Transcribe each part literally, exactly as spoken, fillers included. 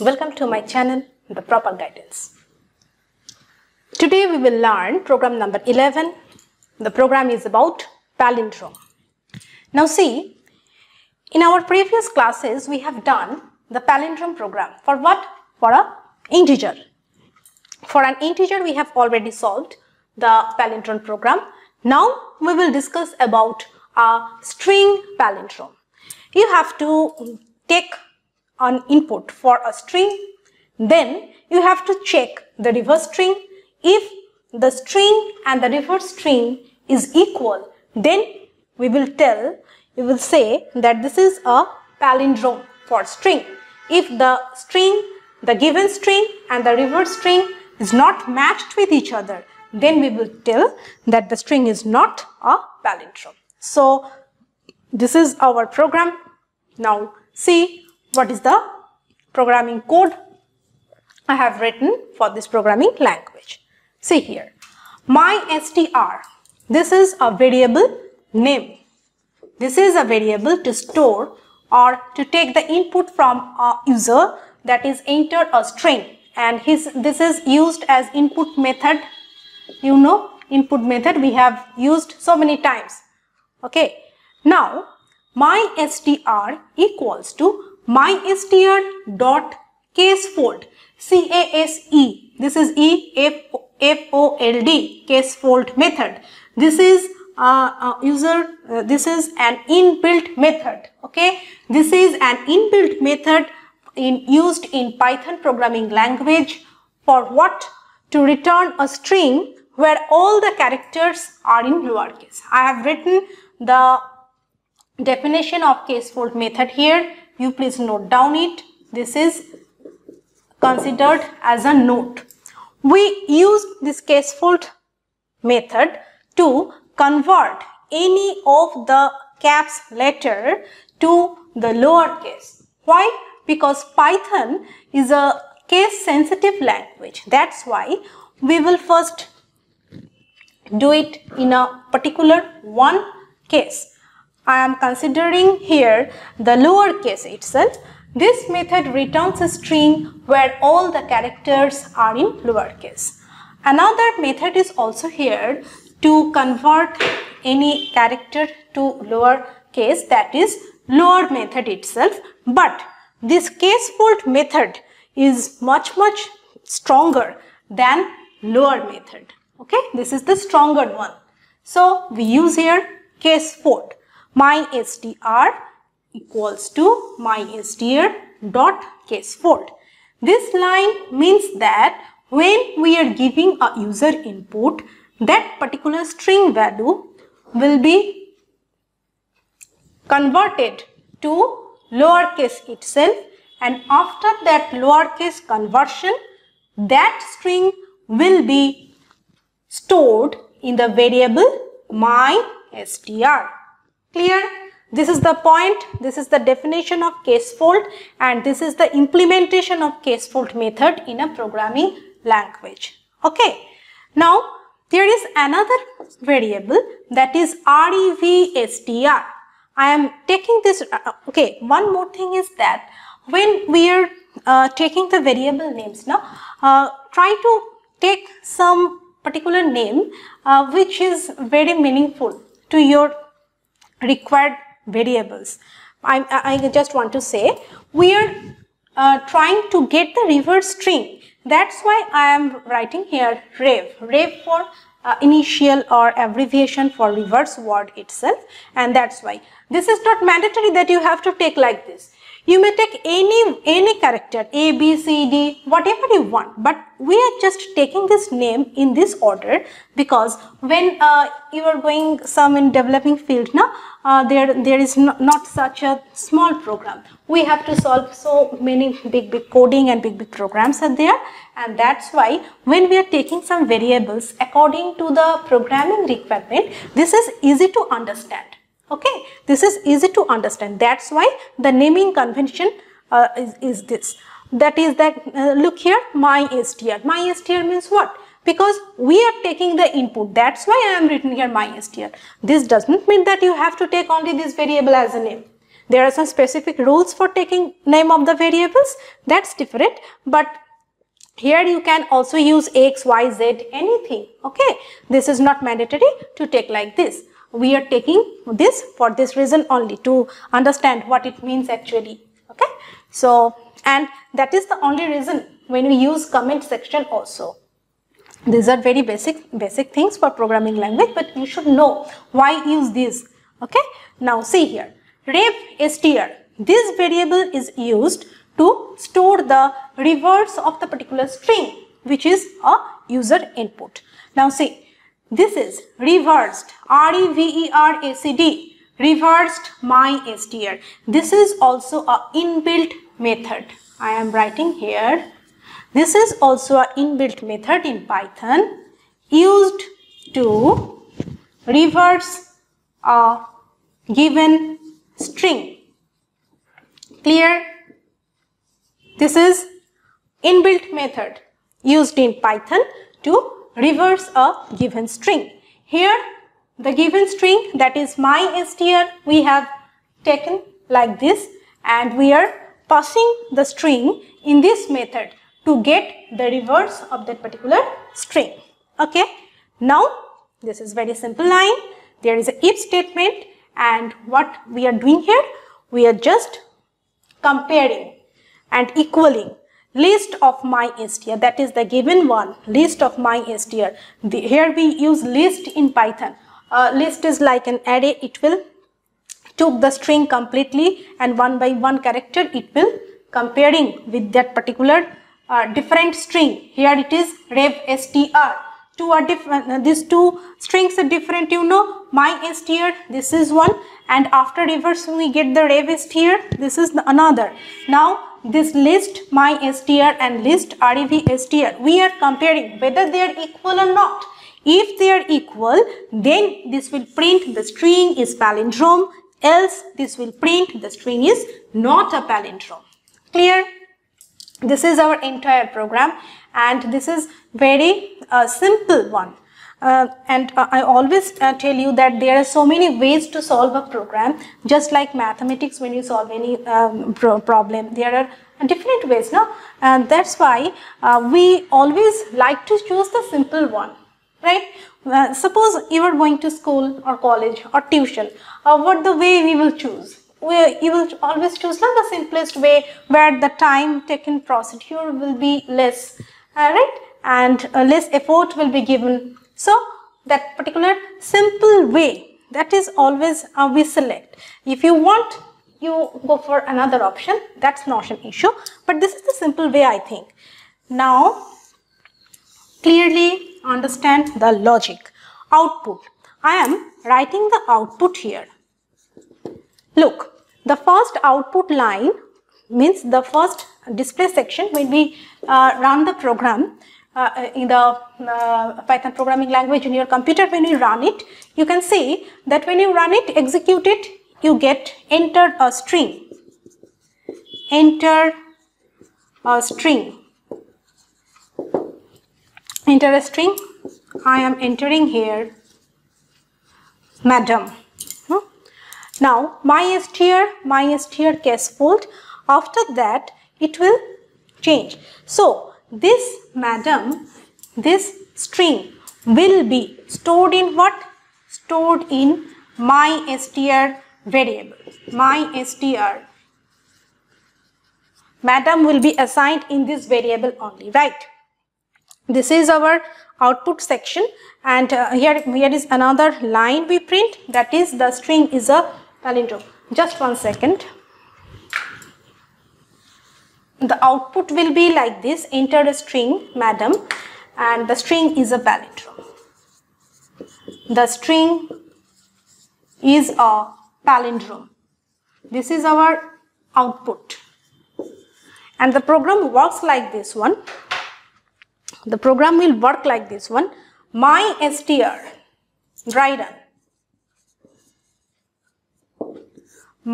Welcome to my channel, The Proper Guidance. Today we will learn program number eleven. The program is about palindrome. Now see, in our previous classes we have done the palindrome program. For what? For an integer. For an integer we have already solved the palindrome program. Now we will discuss about a string palindrome. You have to take an input for a string, then you have to check the reverse string. If the string and the reverse string is equal, then we will tell, we will say that this is a palindrome for string. If the string, the given string and the reverse string is not matched with each other, then we will tell that the string is not a palindrome. So this is our program. Now see what is the programming code I have written for this programming language. See here, my S T R, this is a variable name. This is a variable to store or to take the input from a user, that is enter a string, and his, this is used as input method. You know, input method we have used so many times. Okay, now my S T R equals to my S T R dot casefold, C A S E, this is E F O L D, casefold method. This is uh, a user, uh, this is an inbuilt method. Okay, this is an inbuilt method in used in Python programming language for what? To return a string where all the characters are in lowercase. I have written the definition of casefold method here. You please note down it. This is considered as a note. We use this casefold method to convert any of the caps letter to the lowercase. Why? Because Python is a case sensitive language. That's why we will first do it in a particular one case. I am considering here the lowercase itself. This method returns a string where all the characters are in lowercase. Another method is also here to convert any character to lowercase, that is lower method itself. But this casefold method is much much stronger than lower method. Okay, this is the stronger one. So we use here casefold. my S T R equals to my S T R dot casefold. This line means that when we are giving a user input, that particular string value will be converted to lowercase itself, and after that lowercase conversion, that string will be stored in the variable my S T R. Clear? This is the point, this is the definition of casefold, and this is the implementation of casefold method in a programming language. Okay. Now, there is another variable, that is revstr. I am taking this, uh, okay, one more thing is that when we are uh, taking the variable names now, uh, try to take some particular name uh, which is very meaningful to your required variables. I, I just want to say we are uh, trying to get the reverse string. That's why I am writing here rev. Rev for uh, initial or abbreviation for reverse word itself, and that's why. This is not mandatory that you have to take like this. You may take any, any character, A, B, C, D, whatever you want, but we are just taking this name in this order, because when uh, you are going some in developing field now, uh, there, there is no, not such a small program. We have to solve so many big, big coding and big, big programs are there, and that's why when we are taking some variables according to the programming requirement, this is easy to understand. Okay, this is easy to understand. That's why the naming convention uh, is, is this. That is that, uh, look here, my S T R. my S T R means what? Because we are taking the input. That's why I am written here my S T R. This doesn't mean that you have to take only this variable as a name. There are some specific rules for taking name of the variables, that's different, but here you can also use x, y, z, anything, okay. This is not mandatory to take like this. We are taking this for this reason only, to understand what it means actually, okay. So, and that is the only reason when we use comment section also. These are very basic, basic things for programming language, but you should know why use this, okay. Now see here, rev str, this variable is used to store the reverse of the particular string, which is a user input. Now see, this is reversed, R E V E R S E D, reversed my str. This is also a inbuilt method. I am writing here. This is also an inbuilt method in Python used to reverse a given string. Clear? This is inbuilt method used in Python to reverse a given string. Here the given string, that is my str, we have taken like this, and we are passing the string in this method to get the reverse of that particular string. Okay. Now this is very simple line. There is a if statement, and what we are doing here, we are just comparing and equaling list of my str, that is the given one, list of my str. The, here we use list in Python. Uh, list is like an array. It will took the string completely, and one by one character it will comparing with that particular Uh, different string. Here it is rev str. Two are different. Uh, these two strings are different. You know, my str. This is one, and after reversing we get the rev str. This is the another. Now this list my str and list rev str. We are comparing whether they are equal or not. If they are equal, then this will print the string is palindrome. Else this will print the string is not a palindrome. Clear? This is our entire program, and this is very uh, simple one. Uh, and uh, I always uh, tell you that there are so many ways to solve a program. Just like mathematics, when you solve any um, pro problem, there are different ways, no? And that's why uh, we always like to choose the simple one, right? Uh, suppose you are going to school or college or tuition, uh, what the way we will choose? Where you will always choose not the simplest way, where the time taken procedure will be less, alright, and uh, less effort will be given. So that particular simple way, that is always uh, we select. If you want, you go for another option, that's not an issue, but this is the simple way, I think. Now clearly understand the logic. Output, I am writing the output here. Look, the first output line means the first display section when we uh, run the program uh, in the uh, Python programming language in your computer. When you run it, you can see that when you run it, execute it, you get enter a string, enter a string, enter a string. I am entering here, madam. Now my str, my str case fold, after that it will change. So this madam, this string will be stored in what? Stored in my str variable, my str. Madam will be assigned in this variable only, right? This is our output section, and uh, here, here is another line we print, that is the string is a palindrome. Just one second. The output will be like this, enter a string, madam, and the string is a palindrome. The string is a palindrome. This is our output. And the program works like this one. The program will work like this one. My str, dry run.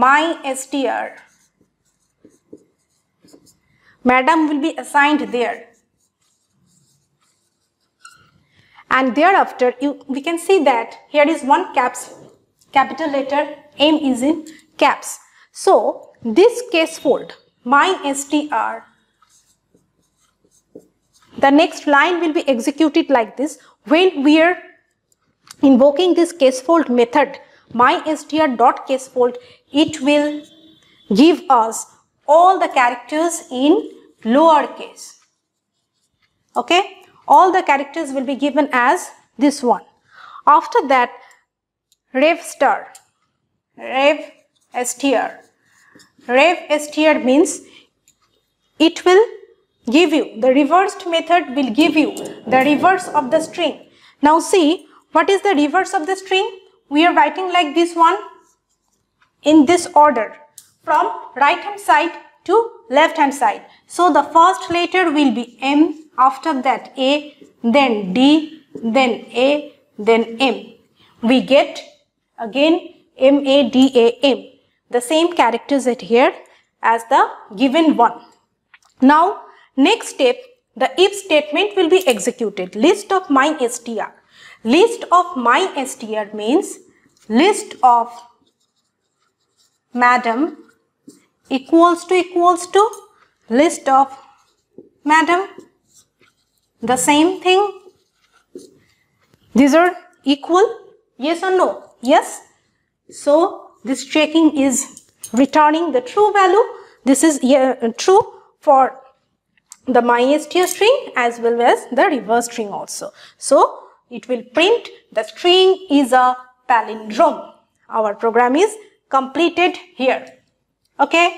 my str, madam will be assigned there, and thereafter you we can see that here is one caps, capital letter M is in caps. So this case fold, my S T R, the next line will be executed like this. When we are invoking this case fold method, my str dot case fold, it will give us all the characters in lowercase. Okay, all the characters will be given as this one. After that, rev star, rev str, rev str means it will give you the reversed method, will give you the reverse of the string. Now see, what is the reverse of the string? We are writing like this one, in this order, from right hand side to left hand side. So the first letter will be M, after that A, then D, then A, then M. We get again M, A, D, A, M, the same characters at here as the given one. Now next step, the if statement will be executed. List of my str. List of my str means list of madam equals to equals to list of madam. The same thing. These are equal. Yes or no? Yes. So this checking is returning the true value. This is uh, true for the my S T R string as well as the reverse string also. So it will print the string is a palindrome. Our program is completed here. Okay.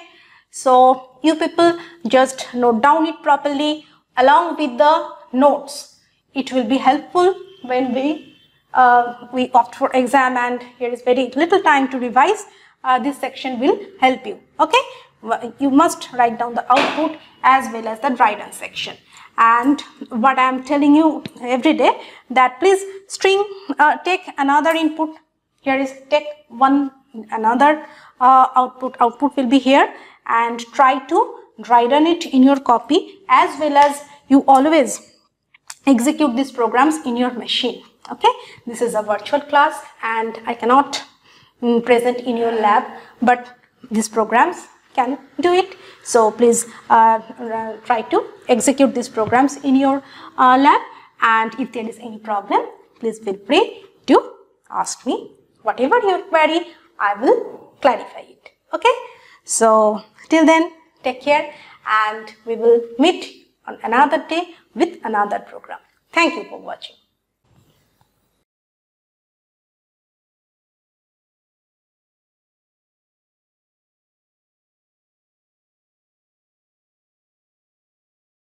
So you people just note down it properly along with the notes. It will be helpful when we, uh, we opt for exam and here is very little time to revise. Uh, this section will help you. Okay. You must write down the output as well as the dry run section. And what I am telling you every day, that please string, uh, take another input. Here is take one another uh, output. Output will be here, and try to dry run it in your copy as well as you always execute these programs in your machine. Okay, this is a virtual class and I cannot um, present in your lab, but these programs can do it. So please uh, try to execute these programs in your uh, lab, and if there is any problem, please feel free to ask me whatever your query. I will clarify it. Okay, so till then, take care, and we will meet on another day with another program. Thank you for watching.